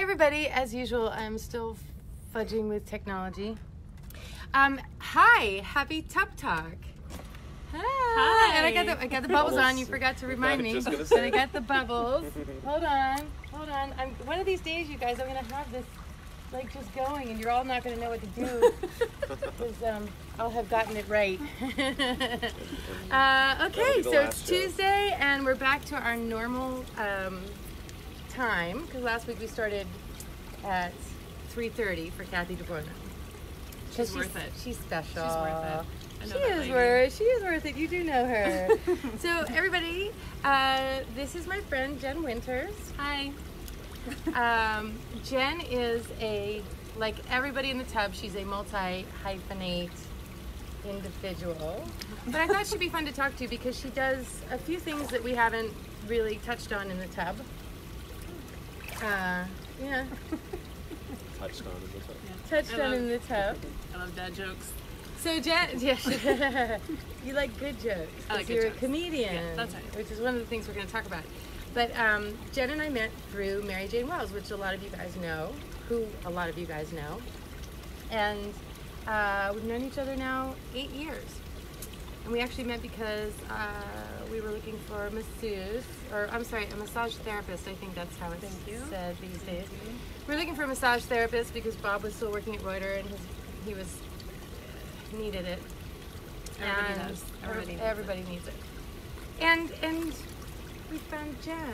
Hey everybody, as usual, I'm still fudging with technology. Hi, happy Tub Talk. Hi. And I got the bubbles on. You forgot to remind me. But I got the bubbles. Hold on. One of these days, you guys, I'm gonna have this like just going, and you're all not gonna know what to do because I'll have gotten it right. Okay, so it's Tuesday, and we're back to our normal time, because last week we started at 3:30 for Kathy DeBorno. She's worth it. She's special. She's worth it. She is worth it. You do know her. So everybody, this is my friend Jen Winters. Hi. Jen is a, like everybody in the tub, she's a multi-hyphenate individual. But I thought she'd be fun to talk to because she does a few things that we haven't really touched on in the tub. Yeah. Touched on in the tub. I love dad jokes. So Jen, yeah, you like good jokes because you're a comedian, yeah, that's right. Which is one of the things we're going to talk about. But Jen and I met through Mary Jane Wells, which a lot of you guys know, and we've known each other now 8 years. And we actually met because we were looking for a masseuse, or I'm sorry, a massage therapist. I think that's how it's said these days. We're looking for a massage therapist because Bob was still working at Reuters and he needed it. Everybody needs it. And we found Jen.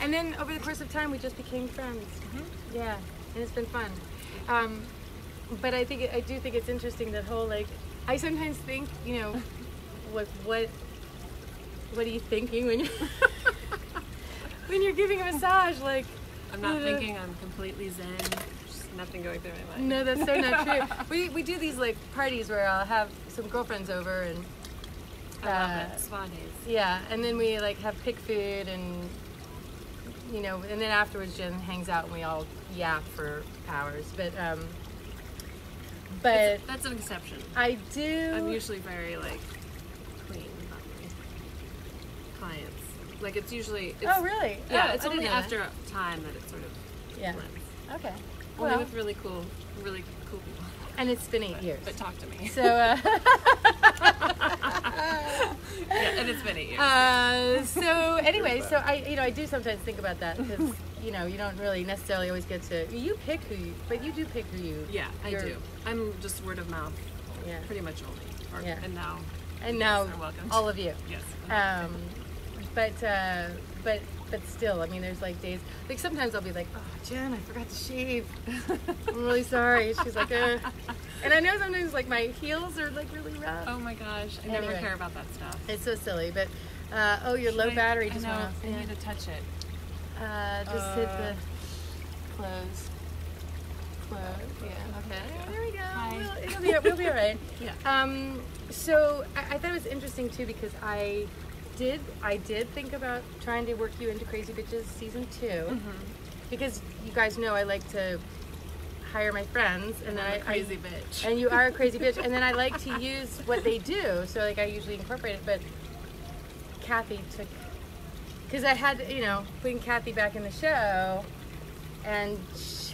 And then over the course of time, we just became friends. Mm-hmm. Yeah, and it's been fun. But I do think it's interesting that whole like. I sometimes think, you know, what are you thinking when you're when you're giving a massage? Like, I'm not thinking. I'm completely zen. Just nothing going through my mind. No, that's so not true. We do these like parties where I'll have some girlfriends over and I love it. Swan days. Yeah, and then we like have pick food and you know, and then afterwards Jen hangs out and we all yap for hours, but. But that's an exception. I'm usually very like clean about my clients. Like it's oh really? Yeah, oh, it's only after time that it sort of blends. Okay. Well, with really cool people. And it's been 8 years. But talk to me. So and it's been 8 years. So anyway, so I do sometimes think about that because you know you don't really necessarily always get to you do pick who you. Yeah, I do. I'm just word of mouth, pretty much only. Or, yeah. And now, all of you. Yes. But still, I mean, there's like days. Like sometimes I'll be like, oh, Jen, I forgot to shave. I'm really sorry. She's like, and I know sometimes like my heels are like really rough. Oh my gosh, I never care about that stuff. It's so silly. But your low battery just went off. I need to touch it. Just hit the close. Yeah. Okay. There we go. We'll be all right. Yeah. So I thought it was interesting too because I did think about trying to work you into Crazy Bitches season 2 because you guys know I like to hire my friends and then I'm a crazy bitch and you are a crazy bitch and then I like to use what they do so like I usually incorporate it but Kathy took because I had putting Kathy back in the show and.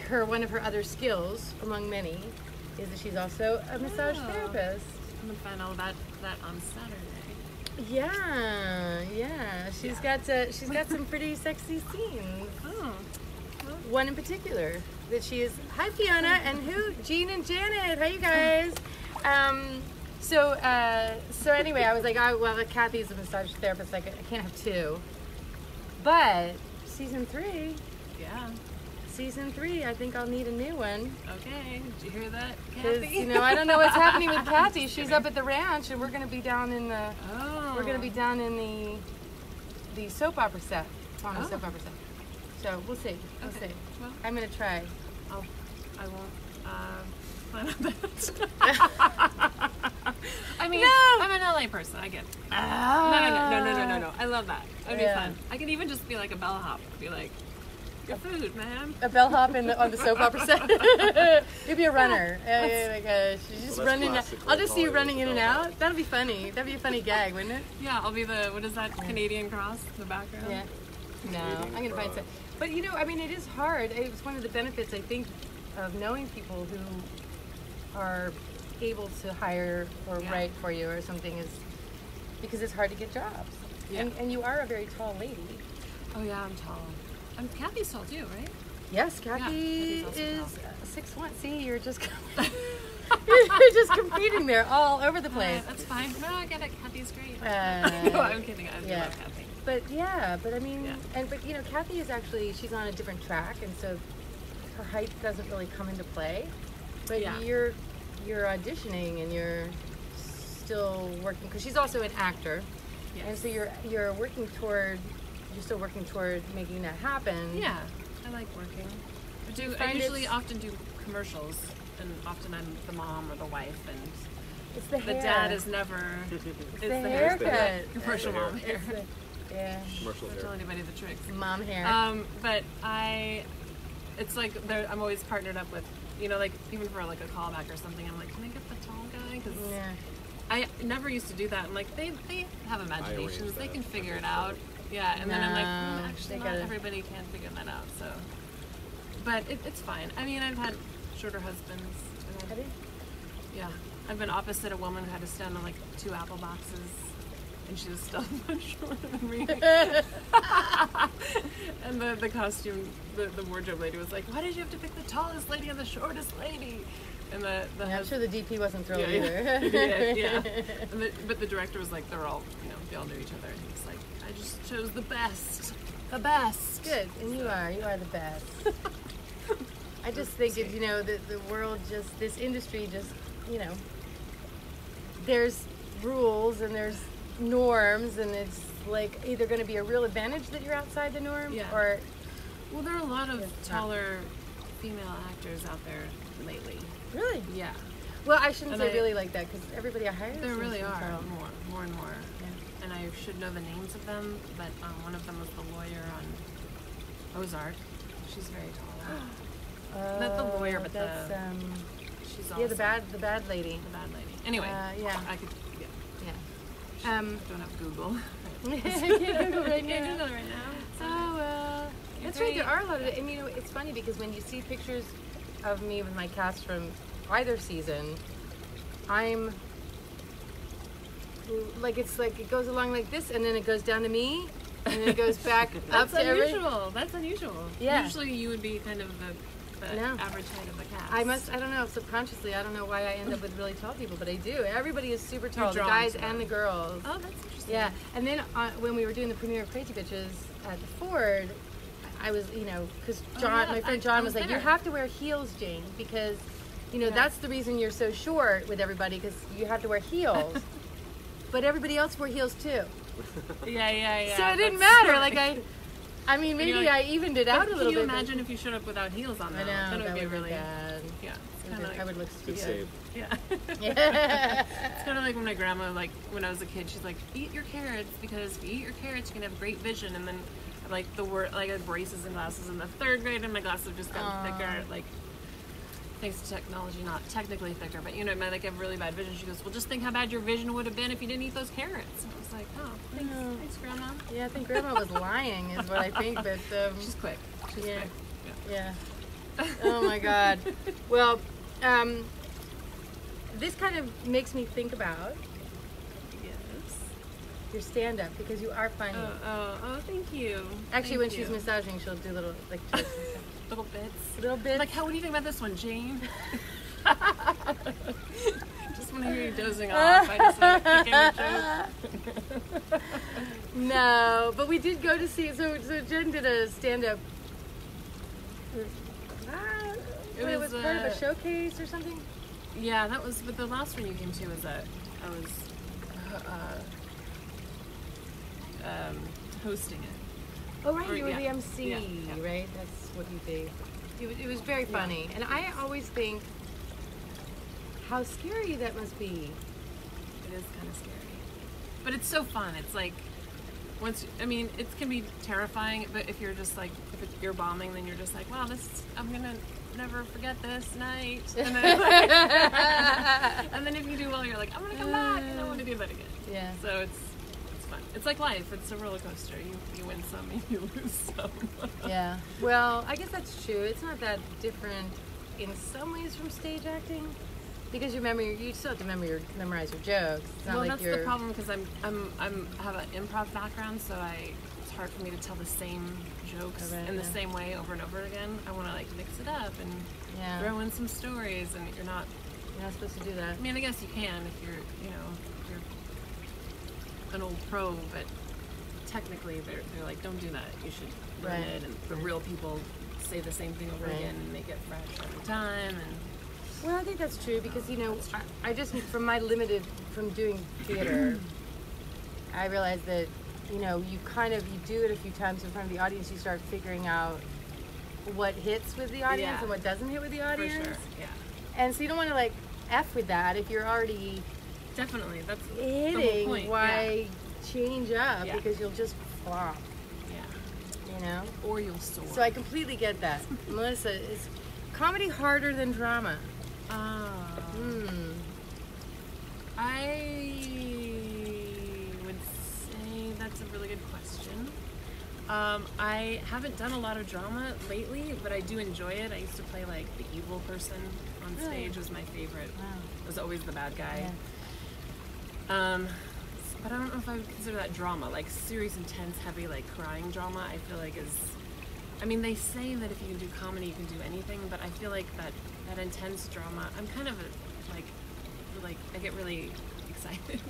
One of her other skills, among many, is that she's also a massage therapist. I'm gonna find all about that on Saturday. Yeah. She's got some pretty sexy scenes. Oh. Well. One in particular that she is. Hi, Fiona, and who? Jean and Janet. Hi, you guys. So anyway, I was like, oh well, Kathy's a massage therapist. Like, I can't have two. But season 3. Yeah. Season 3, I think I'll need a new one. Okay, did you hear that, Kathy? I don't know what's happening with Kathy. She's up at the ranch, and we're going to be down in the the soap opera set. Toronto soap opera set. So we'll see. Okay. Well, I'm going to try. I won't plan on that. I mean, no. I'm an LA person. I get it. No. I love that. That'd be fun. I could even just be like a bellhop. Be like. Your food, ma'am. A bellhop on the soap opera set. You'd be a runner. Oh my gosh. You're just running. I'll just see you running in and out. That'd be funny. That'd be a funny gag, wouldn't it? Yeah, I'll be the, what is that, Canadian cross in the background? Yeah. No, I'm going to find some. But you know, I mean, it is hard. It was one of the benefits, I think, of knowing people who are able to hire or write for you or something, is because it's hard to get jobs. Yeah. And you are a very tall lady. Oh yeah, I'm tall. Kathy's tall too, right? Yes, Kathy is 6'1". See, you're just you're just competing there all over the place. That's fine. No, I get it. Kathy's great. No, I'm kidding. I love Kathy. But yeah, but I mean, but you know, Kathy is actually, she's on a different track, and so her height doesn't really come into play. But you're auditioning and you're still working, because she's also an actor, and so you're working toward, you're still working toward making that happen. Yeah, I like working. I usually often do commercials, and often I'm the mom or the wife, and it's the dad is never. It's the haircut. Commercial mom hair. Yeah. Commercial hair. Don't tell anybody the tricks. Mom hair. But it's like I'm always partnered up with, you know, like even for like a callback or something, I'm like, can I get the tall guy? Because I never used to do that. I'm like, they have imaginations. They can figure it out. Yeah, and then I'm like, actually, not everybody can figure that out. So, but it's fine. I mean, I've had shorter husbands. Have you? Yeah, I've been opposite a woman who had to stand on like 2 apple boxes, and she was still much shorter than me. And the costume, the wardrobe lady was like, "Why did you have to pick the tallest lady and the shortest lady?" And I'm sure the DP wasn't thrilled either. And but the director was like, "They're all, you know, they all knew each other." And he was like, "I just chose the best, the best." Good, and you are the best. I just think it's, you know, the world just, this industry just, you know, there's rules and there's norms, and it's like either going to be a real advantage that you're outside the norm, or well, there are a lot of taller female actors out there lately. Really? Yeah. Well, I shouldn't say really like that, because everybody I hire, there really are more and more. Yeah. And I should know the names of them, but one of them was the lawyer on Ozark. She's very tall. Not the lawyer, but she's also the bad lady. The bad lady. Anyway, I could. Don't have Google. Google right now. Google right now. Oh well. That's right. There are a lot of, and you know, it's funny because when you see pictures of me with my cast from either season, I'm like, it's like it goes along like this, and then it goes down to me, and then it goes back up to everyone. That's unusual. That's unusual. Yeah. Usually you would be kind of the average height of the cast. I don't know, subconsciously, I don't know why I end up with really tall people, but I do. Everybody is super tall, the guys and the girls. Oh, that's interesting. Yeah. And then when we were doing the premiere of Crazy Bitches at the Ford, I was, you know, because my friend John was like, you have to wear heels, Jane, because, you know, that's the reason you're so short with everybody, because you have to wear heels. But everybody else wore heels, too. Yeah. So it didn't matter. Right. Like, I mean, maybe like, I evened it out a little bit. Can you imagine if you showed up without heels on? That would be really bad. Yeah. I would look stupid. Good save. Yeah. It's kind of like when my grandma, like, when I was a kid, she's like, eat your carrots, because if you eat your carrots, you can have great vision, and then... Like the word, like I had braces and glasses in the 3rd grade, and my glasses have just gotten thicker. Like, thanks to technology, not technically thicker, but you know, I have really bad vision. She goes, "Well, just think how bad your vision would have been if you didn't eat those carrots." And I was like, "Oh, thanks, Grandma." Yeah, I think Grandma was lying, is what I think. But she's quick. She's quick. Yeah. Oh my God. Well, this kind of makes me think about your stand-up, because you are funny. Oh, thank you. Actually, when she's massaging, she'll do little, like, little bits. Little bits. Like, what do you think about this one, Jane? Just want to hear you dozing off. I just want to pick a joke. No, but we did go to see, so Jen did a stand-up. It was part of a showcase or something? Yeah, that was, but the last one you came to was hosting it. Oh, right, you were the MC, right? That's what you did. It was very funny. And I always think how scary that must be. It is kind of scary. But it's so fun. It's like, it can be terrifying, but if you're just like, you're bombing, then you're just like, wow, I'm going to never forget this night. And then, and then if you do well, you're like, I'm going to come back and I want to do that again. Yeah. So it's fun. It's like life. It's a roller coaster. You win some and you lose some. Yeah. Well, I guess that's true. It's not that different in some ways from stage acting, because you remember, you still have to memorize your jokes. It's not like that's the problem, because I have an improv background, so it's hard for me to tell the same jokes in the same way over and over again. I want to like mix it up and throw in some stories, and you're not supposed to do that. I mean, I guess you can if you're an old pro, but technically they're like, don't do that. You should learn it, and the real people say the same thing over again and make it fresh every time. And well, I think that's true, because I just from doing theater, I realized that you do it a few times in front of the audience, you start figuring out what hits with the audience and what doesn't hit with the audience. For sure. Yeah. And so you don't want to like F with that if you're already definitely that's hitting. The whole point. Why change up? Yeah. Because you'll just flop. Yeah. Or you'll soar. So I completely get that. Melissa, is comedy harder than drama? I would say that's a really good question. I haven't done a lot of drama lately, but I do enjoy it. I used to play like the evil person on stage was my favorite. Wow. I was always the bad guy. Yeah. But I don't know if I would consider that drama. Like serious, intense, heavy, like crying drama, I feel like is... I mean, they say that if you can do comedy, you can do anything, but I feel like that intense drama, I'm kind of like I get really excited.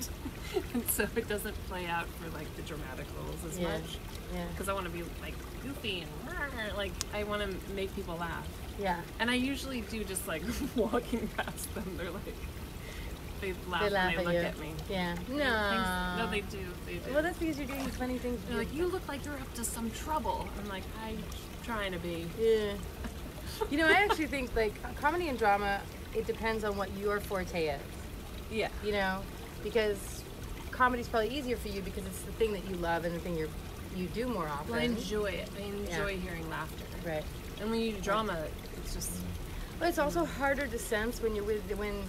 And so it doesn't play out for like the dramatic roles as much. Yeah. Because I want to be like goofy and like I want to make people laugh. Yeah. And I usually do just like walking past them. They're like, they laugh and they look at me. Yeah. No. No, they do. Well, that's because you're doing funny things. They're like, you look like you're up to some trouble. I'm like, I'm trying to be. Yeah. I actually think like comedy and drama, it depends on what your forte is. Yeah. Because comedy's probably easier for you because it's the thing that you love and the thing you do more often. Well, I enjoy it. I enjoy hearing laughter. Right. And when you do drama, it's just... Well, it's also harder to sense when you're when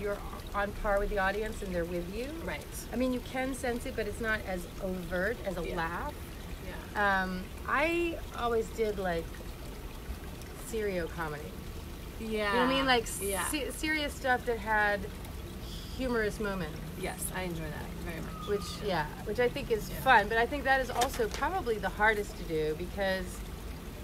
you're on par with the audience and they're with you. Right. I mean, you can sense it, but it's not as overt as a laugh. Yeah. I always did, like, serio comedy. Yeah. You know what I mean? Like, serious stuff that had humorous moments. Yes, I enjoy that very much. Which I think is fun, but I think that is also probably the hardest to do because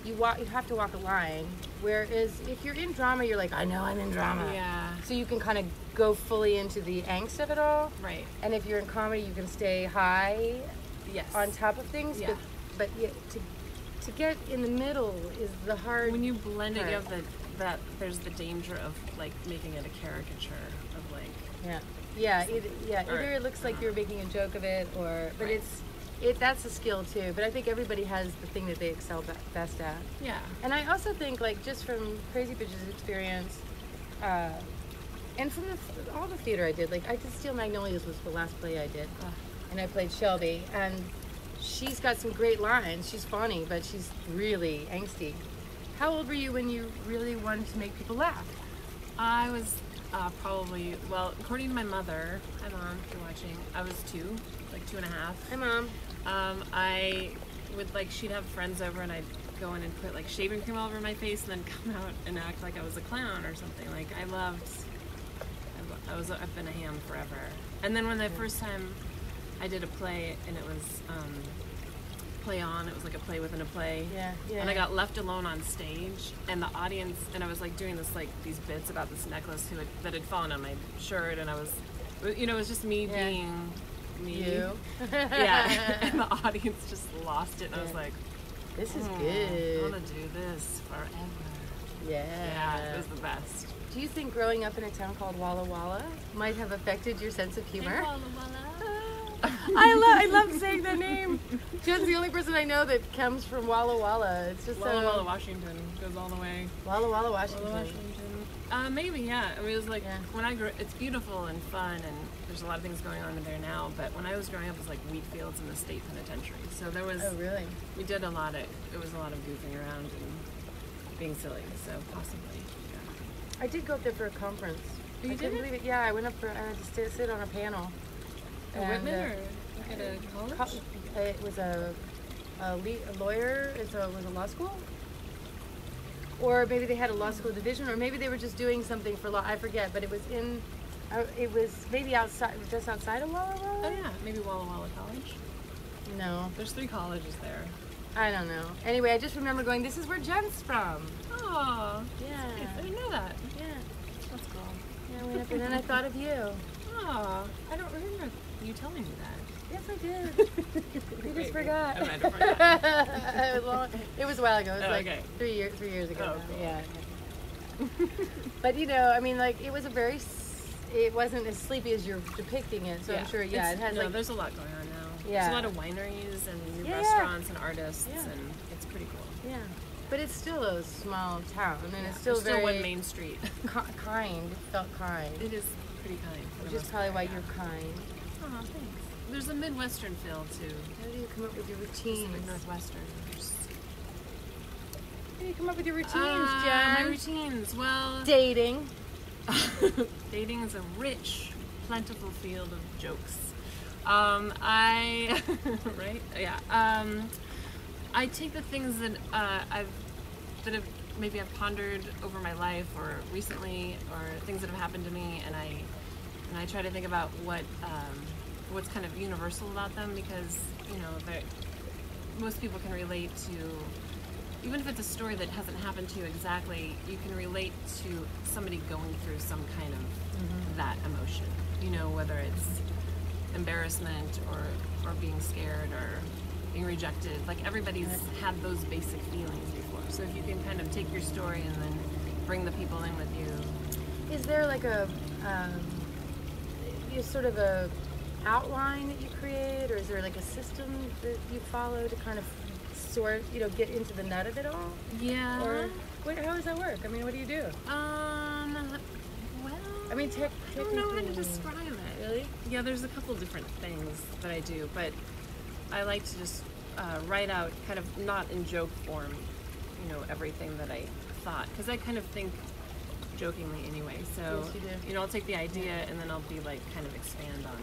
you have to walk a line. Whereas if you're in drama, you're like, I know I'm in drama. Yeah. So you can kind of go fully into the angst of it all. Right. And if you're in comedy, you can stay high on top of things. Yeah. But to get in the middle is the hard when you blend part. It up that there's the danger of like making it a caricature of like either it looks like you're making a joke of it, or but it's that's a skill too. But I think everybody has the thing that they excel best at. Yeah. And I also think like just from Crazy Bitches experience, and from all the theater I did, like I did Steel Magnolias was the last play I did, and I played Shelby, and she's got some great lines. She's funny, but she's really angsty. How old were you when you really wanted to make people laugh? I was. Probably, well, according to my mother, hi Mom, if you're watching, I was 2.5. Hi Mom. I would she'd have friends over and I'd go in and put like shaving cream all over my face and then come out and act like I was a clown or something. Like I've been a ham forever. And then when the first time I did a play and it was it was like a play within a play. Yeah, yeah. And I got left alone on stage, and the audience, and I was like doing this like these bits about this necklace that had fallen on my shirt, and I was, it was just me being me. You. Yeah. And the audience just lost it, and I was like, "This is good. I want to do this forever." Yeah. Yeah. It was the best. Do you think growing up in a town called Walla Walla might have affected your sense of humor? Hey, Walla Walla. I love saying the name. Jen's the only person I know that comes from Walla Walla. It's just Walla Walla, Washington. Goes all the way. Walla Walla, Washington. Walla, Washington. Maybe, yeah. I mean, it was like when I grew. It's beautiful and fun, and there's a lot of things going on in there now. But when I was growing up, it was like wheat fields and the state penitentiary. So there was. Oh really? We did a lot of. It was a lot of goofing around and being silly. So possibly. Yeah. I did go up there for a conference. You did? I couldn't believe it. Yeah, I went up I had to sit on a panel. And, At a college? It was a lawyer, so it was a law school? Or maybe they had a law school division, or maybe they were just doing something for law, I forget, but it was in, it was maybe outside, just outside of Walla Walla? Oh yeah, maybe Walla Walla College? No. There's 3 colleges there. I don't know. Anyway, I just remember going, this is where Jen's from. Oh, yeah. Nice. I didn't know that. Yeah. That's cool. Yeah, I went up and then I thought of you. Oh, I don't remember you telling me that. Yes, I did. You just forgot. I might have forgotten. It was a while ago. It was like 3 years ago. Oh, cool. Yeah. But you know, I mean, like it was a very, it wasn't as sleepy as you're depicting it. So yeah. I'm sure, yeah, it has no, like. There's a lot going on now. Yeah. There's a lot of wineries and new restaurants and artists, and it's pretty cool. Yeah. But it's still a small town, and it's still very one main street. Kind. It felt kind. It is pretty kind. Which is probably why you're kind. Oh, thanks. There's a Midwestern feel, too. How do you come up with your routines? Northwestern. How do you come up with your routines, Jen? My routines, well... Dating. Dating is a rich, plentiful field of jokes. Right? Yeah. I take the things that I've pondered over my life, or recently, or things that have happened to me, and I try to think about what's kind of universal about them, because you know most people can relate to, even if it's a story that hasn't happened to you exactly, you can relate to somebody going through some kind of that emotion. You know, whether it's embarrassment or being scared or being rejected. Like everybody's had those basic feelings before. So if you can kind of take your story and then bring the people in with you. Is there like a sort of a outline that you create, or is there like a system that you follow to kind of sort, you know, get into the nut of it all? Yeah. Or how does that work? I mean, what do you do? Well, I mean, I don't know how to describe it. Really? Yeah, there's a couple different things that I do, but I like to just write out, kind of not in joke form, you know, everything that I thought, because I kind of think jokingly anyway. So yes, you do. You know, I'll take the idea and then I'll be like, kind of expand on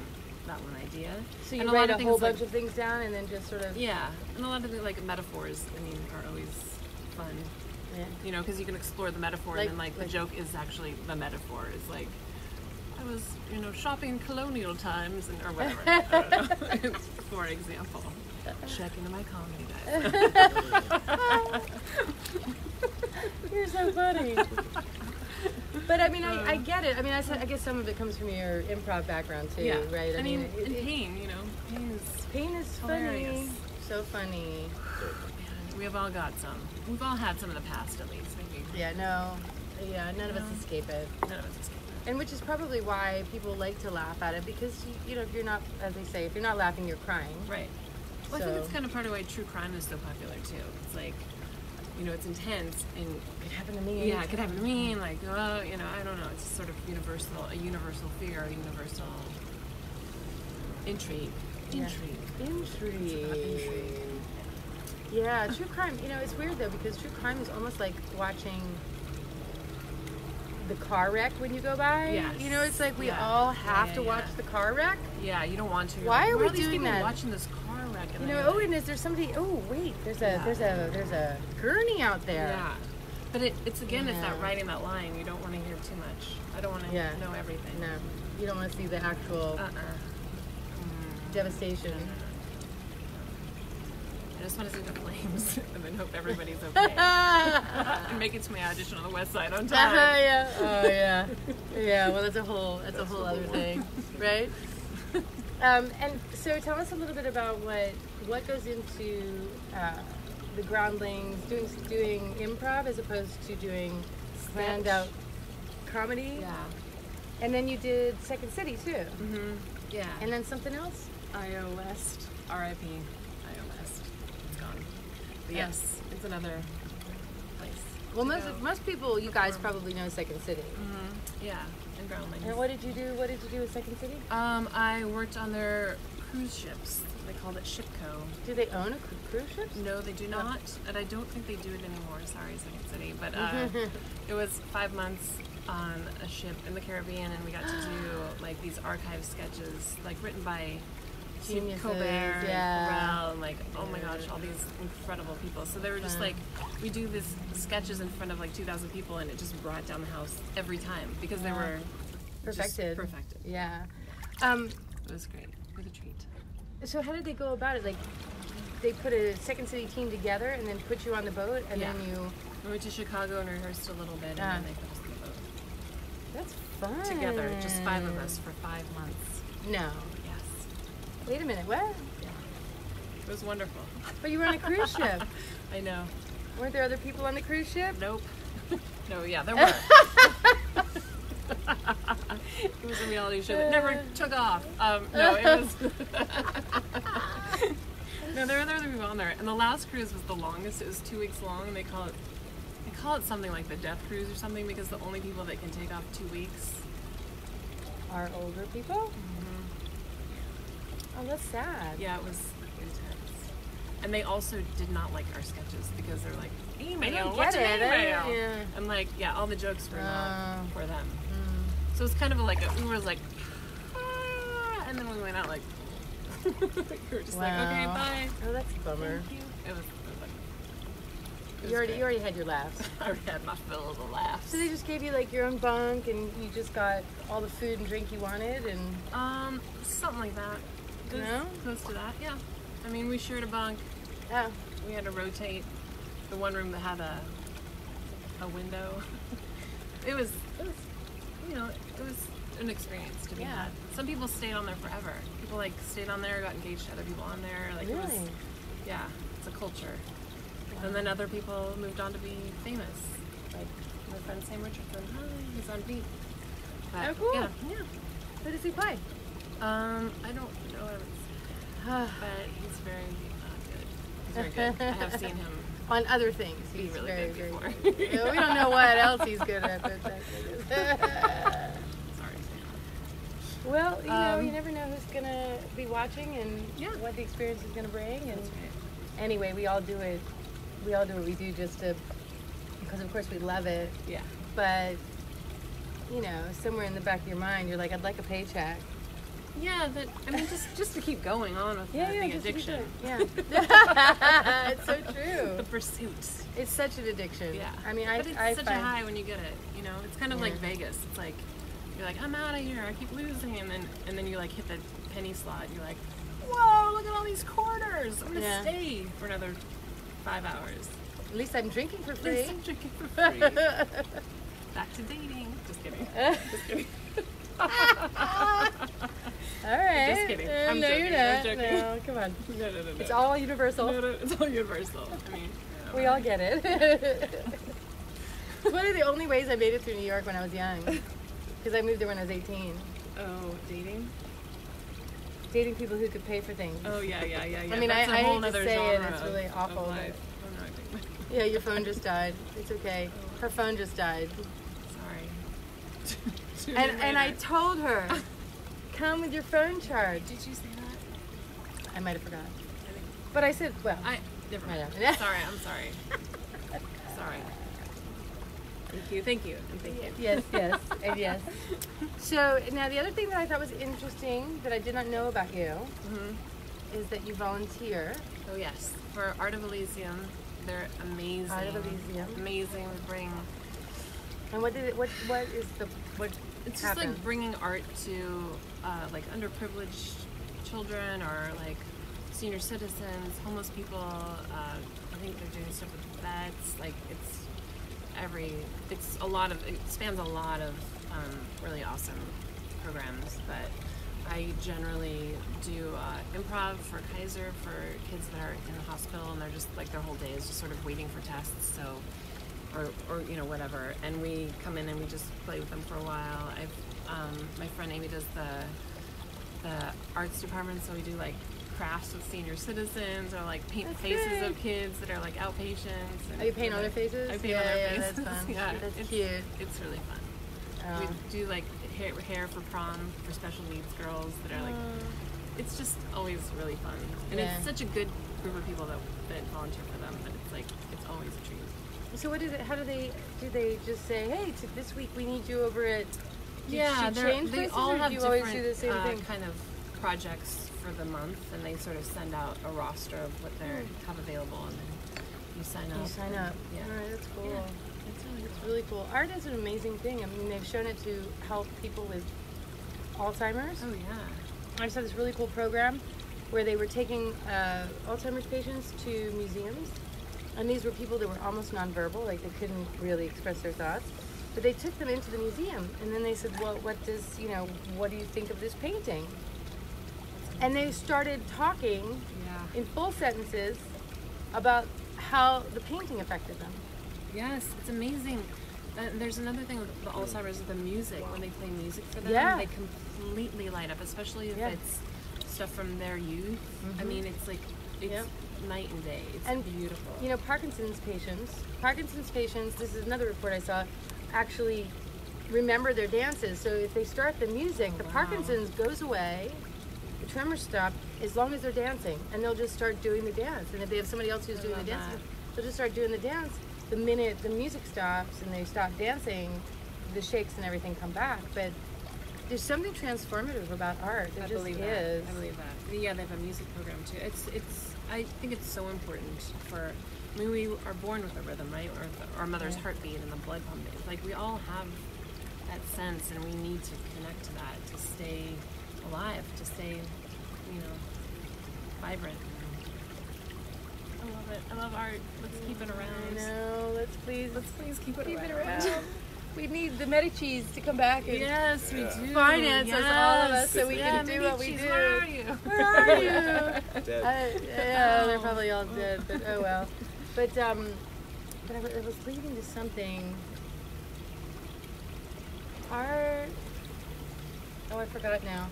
that one idea. So you and write a whole bunch of things down and then just sort of... Yeah, and a lot of things, like metaphors, I mean, are always fun. Yeah. You know, because you can explore the metaphor, like, and then like the joke is actually the metaphor. It's like, I was, you know, shopping in colonial times, and or whatever. I don't know. For example. Check into my comedy, guys. You're so funny. But I mean, I get it. I mean, I guess some of it comes from your improv background too, right? I mean, pain, you know, pain is hilarious. Funny. So funny. Man, we have all got some. We've all had some in the past, at least. Maybe. Yeah. No. Yeah. None of us escape it. None of us escape it. And which is probably why people like to laugh at it, because you know, if you're not, as they say, if you're not laughing, you're crying. Right. Well, so. I think it's kind of part of why true crime is so popular too. It's like, you know, it's intense and it could happen to me. Yeah, it could happen to me. And like, oh, you know, I don't know. It's sort of universal, a universal fear, a universal intrigue. Yeah. Intrigue. Yeah, true crime. You know, it's weird though, because true crime is almost like watching the car wreck when you go by. Yes. You know, it's like we all have to watch the car wreck. Yeah, you don't want to. Why are we doing that? Watching this car wreck. You know, oh, and is there somebody? Oh, wait, there's a gurney out there. Yeah, but it's again, it's that writing that line. You don't want to hear too much. I don't want to know everything. No, you don't want to see the actual devastation. I just want to see the flames and then hope everybody's okay. And make it to my audition on the West Side on time. Yeah. Oh yeah. Yeah. Well, that's a whole other thing, right? And so, tell us a little bit about what goes into the Groundlings, doing improv as opposed to doing planned out comedy. Yeah. And then you did Second City too. Mm-hmm. Yeah. And then something else. I.O. West. R.I.P. Yes, it's another place. Well, most people, you guys probably know Second City. Mm-hmm. Yeah, and Groundlings. And what did you do? What did you do with Second City? I worked on their cruise ships. They called it Shipco. Do they own a cruise ship? No, they do not, and I don't think they do it anymore. Sorry, Second City, but it was 5 months on a ship in the Caribbean, and we got to do like these archive sketches, like written by geniuses, Colbert, and like, oh my gosh, all these incredible people. So they were just like, we do these sketches in front of like 2,000 people, and it just brought down the house every time because they were perfected. Yeah. It was great. What a treat. So how did they go about it? Like, they put a Second City team together and then put you on the boat, and then you... We went to Chicago and rehearsed a little bit, and then they put us on the boat. That's fun. Together, just five of us for 5 months. No. Yes. Wait a minute, what? Yeah. It was wonderful. But you were on a cruise ship. I know. Weren't there other people on the cruise ship? Nope. No, yeah, there were. It was a reality show that never took off. No, it was... No, there were other people on there. And the last cruise was the longest. It was 2 weeks long, and they call it something like the death cruise or something, because the only people that can take off 2 weeks are older people? Mm-hmm. Oh, that's sad. Yeah, it was intense. And they also did not like our sketches, because they're like, email, what's an email? I'm like, yeah, all the jokes were not for them. Mm. So it was kind of like, we were like, ah, and then we went out like, we were just like, okay, bye. Oh, that's a bummer. Thank you. It was like, you already had your laughs. I already had my fill of the laughs. So they just gave you like your own bunk, and you just got all the food and drink you wanted, and something like that. Close to that, yeah. I mean, we shared a bunk. Yeah. We had to rotate the one room that had a window. It was it was an experience to be had. Some people stayed on there forever. People like stayed on there, got engaged to other people on there. Like, really? It's a culture. And then other people moved on to be famous. Like my friend Sam Richardson, he's on Beat. Oh, cool. Yeah. Who does he play? I don't know. But he's very good. He's very good. I have seen him on other things. He's really very, good before. Very good. We don't know what else he's good at. Sorry, Sam. Well, you never know who's gonna be watching and what the experience is gonna bring. And that's right. Anyway, we all do it. We all do what we do just to, because of course we love it. Yeah. But, somewhere in the back of your mind, you're like, I'd like a paycheck. Yeah, but I mean, just to keep going on with the addiction. Yeah. It's so true. The pursuit. It's such an addiction. Yeah. I mean, but it's such a high when you get it. It's kind of like Vegas. It's like you're like, I'm out of here. I keep losing, and then you like hit the penny slot. You're like, whoa, look at all these quarters. I'm gonna stay for another 5 hours. At least I'm drinking for free. Back to dating. Just kidding. All right. Just kidding. I'm no, joking. You're not. I'm joking. No, come on. No. It's all universal. No, it's all universal. I mean, we all get it. It's one of the only ways I made it through New York when I was young, because I moved there when I was 18. Oh, dating? Dating people who could pay for things. Oh, yeah. I mean, that's a whole other genre. I hate to say it, it's really awful. Yeah, your phone just died. It's okay. Her phone just died. Sorry. and I told her, come with your phone charge. Did you say that? I might have forgotten. But I said, never mind. Sorry, I'm sorry. Sorry. Thank you, and thank you. Yes, and yes. So, now the other thing that I thought was interesting that I did not know about you is that you volunteer. Oh, yes. For Art of Elysium. They're amazing. Art of Elysium. Amazing. We bring... And what it's just happened? Like bringing art to, like, underprivileged children or, like, senior citizens, homeless people. I think they're doing stuff with vets. Like, it spans a lot of really awesome programs, but I generally do improv for Kaiser for kids that are in the hospital, and they're just like their whole day is just sort of waiting for tests, so or whatever, and we come in and we just play with them for a while. My friend Amy does the arts department, so we do like crafts with senior citizens, or like paint faces of kids that are like outpatients. Are you painting their faces? I paint their faces. Yeah, that's fun. Yeah, that's cute. It's really fun. We do like hair for prom for special needs girls that are like. It's just always really fun, and it's such a good group of people that volunteer for them. But it's like it's always a treat. So what is it? How do they just say, hey, this week we need you over at? They all have different kind of projects for the month, and they sort of send out a roster of what they have available, and then you sign up. You sign up. Yeah. All right, that's cool. Yeah. It's really cool. Art is an amazing thing. I mean, they've shown it to help people with Alzheimer's. Oh, yeah. I saw this really cool program where they were taking Alzheimer's patients to museums. And these were people that were almost nonverbal, like they couldn't really express their thoughts. But they took them into the museum, and then they said, well, what do you think of this painting? And they started talking in full sentences about how the painting affected them. Yes, it's amazing. There's another thing with the Alzheimer's, the music. When they play music for them, they completely light up, especially if it's stuff from their youth. Mm-hmm. I mean, it's like, it's night and day. It's beautiful. You know, Parkinson's patients, this is another report I saw, actually remember their dances. So if they start the music, Parkinson's goes away, the tremors stop, as long as they're dancing. And they'll just start doing the dance. And if they have somebody else who's doing the dance, they'll just start doing the dance. The minute the music stops and they stop dancing, the shakes and everything come back. But there's something transformative about art. There just is. I believe that. Yeah, they have a music program too. It's. I think it's so important for. I mean, we are born with a rhythm, right? Or our mother's heartbeat and the blood pumping. Like we all have that sense, and we need to connect to that to stay alive, to stay, vibrant. I love it. I love art. Let's keep it around. No, let's please keep it around. We need the Medicis to come back and we do. Finance us, all of us, so we can do Medicis, what we do. Where are you? Dead. They're probably all dead, but oh well. But I was leading to something. I forgot it now.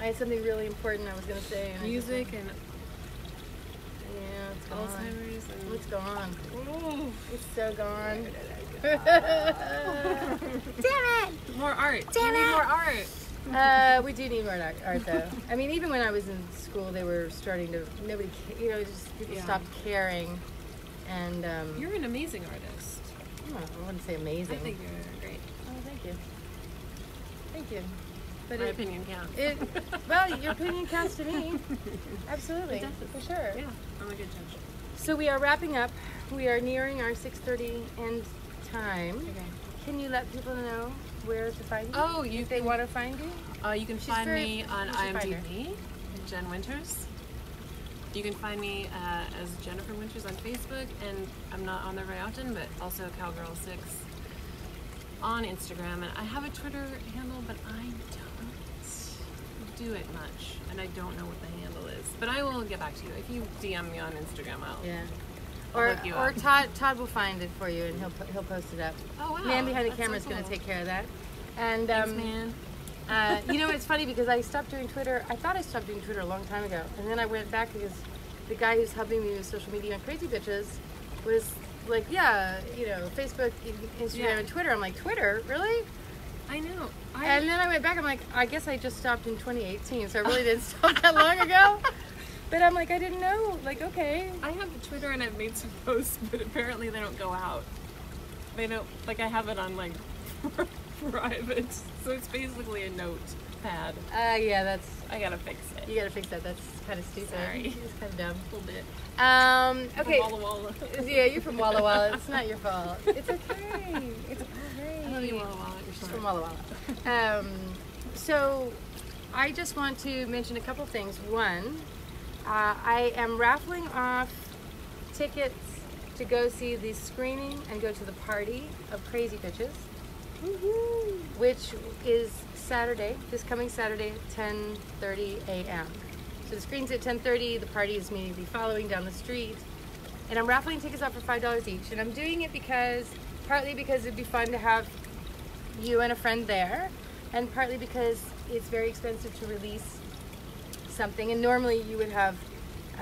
I had something really important I was going to say. And music and... Yeah, it's gone. Alzheimer's and... Oh, it's gone. Ooh. It's so gone. Damn it! More art. Damn it! More art. We do need more art, though. I mean, even when I was in school, they were starting to... Nobody... people stopped caring. And, You're an amazing artist. I wouldn't say amazing. I think you're great. Oh, thank you. Thank you. But my opinion counts. Well, your opinion counts to me. Absolutely. For sure. Yeah, I'm a good judge. So we are wrapping up. We are nearing our 6:30 end time. Okay. Can you let people know where to find you? Oh, if they want to find you? You can find me on IMDb, Jen Winters. You can find me as Jennifer Winters on Facebook, and I'm not on there very often, but also Cowgirl 6 on Instagram. And I have a Twitter handle, but I don't do it much, and I don't know what the handle is, but I will get back to you. If you DM me on Instagram, I'll look you up. Todd will find it for you, and he'll post it up. Oh wow! Man behind the camera is going to take care of that. And thanks, man. It's funny because I stopped doing Twitter. I thought I stopped doing Twitter a long time ago, and then I went back because the guy who's helping me with social media on Crazy Bitches was like, Facebook, Instagram, and Twitter. I'm like, Twitter, really? I know. And then I went back, I'm like, I guess I just stopped in 2018, so I really didn't stop that long ago. But I'm like, I didn't know. Like, okay. I have a Twitter and I've made some posts, but apparently they don't go out. They don't, I have it on, private. So it's basically a notepad. I gotta fix it. You gotta fix that. That's kind of stupid. Sorry. It's kind of dumb. A little bit. Okay. From Walla Walla. Yeah, you're from Walla Walla. It's not your fault. It's okay. It's okay. I love you, Walla Walla. She's from Walla Walla. So I just want to mention a couple things. One, I am raffling off tickets to go see the screening and go to the party of Crazy Bitches, which is Saturday, this coming Saturday, 10:30 a.m. So the screen's at 10:30, the party is immediately following down the street, and I'm raffling tickets out for $5 each, and I'm doing it partly because it'd be fun to have you and a friend there, and partly because it's very expensive to release something, and normally you would have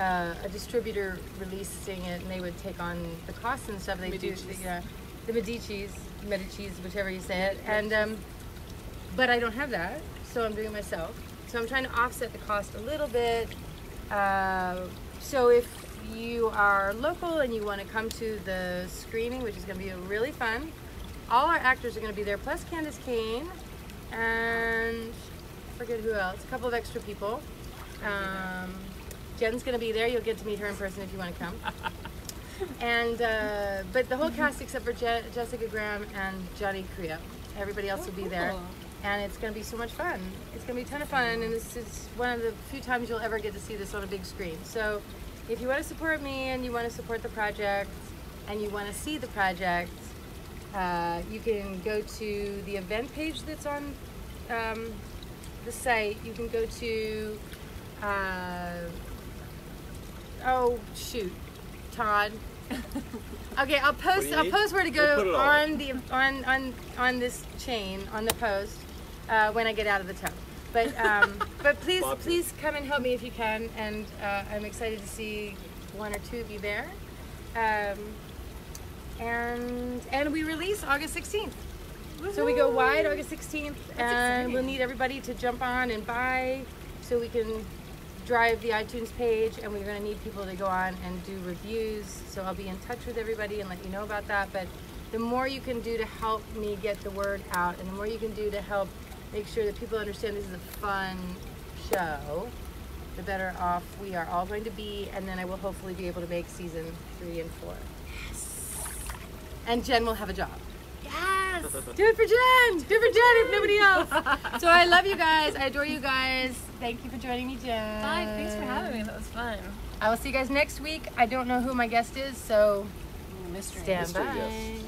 a distributor releasing it, and they would take on the costs and stuff. The Medicis, whichever you say it, and but I don't have that, so I'm doing it myself. So I'm trying to offset the cost a little bit. So if you are local and you want to come to the screening, which is going to be really fun, all our actors are going to be there, plus Candace Cain, and I forget who else, a couple of extra people. Jen's going to be there. You'll get to meet her in person if you want to come. And but the whole cast except for Jessica Graham and Johnny Creo. Everybody else will be there. And it's going to be so much fun. It's going to be a ton of fun, and this is one of the few times you'll ever get to see this on a big screen. So if you want to support me and you want to support the project and you want to see the project, you can go to the event page that's on the site. You can go to, oh shoot, Todd. Okay, I'll post where to go on the on this chain on the post when I get out of the tub. But but please come and help me if you can. And I'm excited to see one or two of you there. And we release August 16th. Woo-hoo. So we go wide August 16th, and we'll need everybody to jump on and buy, so we can drive the iTunes page, and we're going to need people to go on and do reviews. So I'll be in touch with everybody and let you know about that. But the more you can do to help me get the word out, and the more you can do to help make sure that people understand this is a fun show, the better off we are all going to be. And then I will hopefully be able to make season 3 and 4. Yes. And Jen will have a job. Yes. Do it for Jen. Do it for Jen if nobody else. So I love you guys. I adore you guys. Thank you for joining me, Jen. Bye. Thanks for having me. That was fun. I will see you guys next week. I don't know who my guest is, so mystery. Stand by. Yes.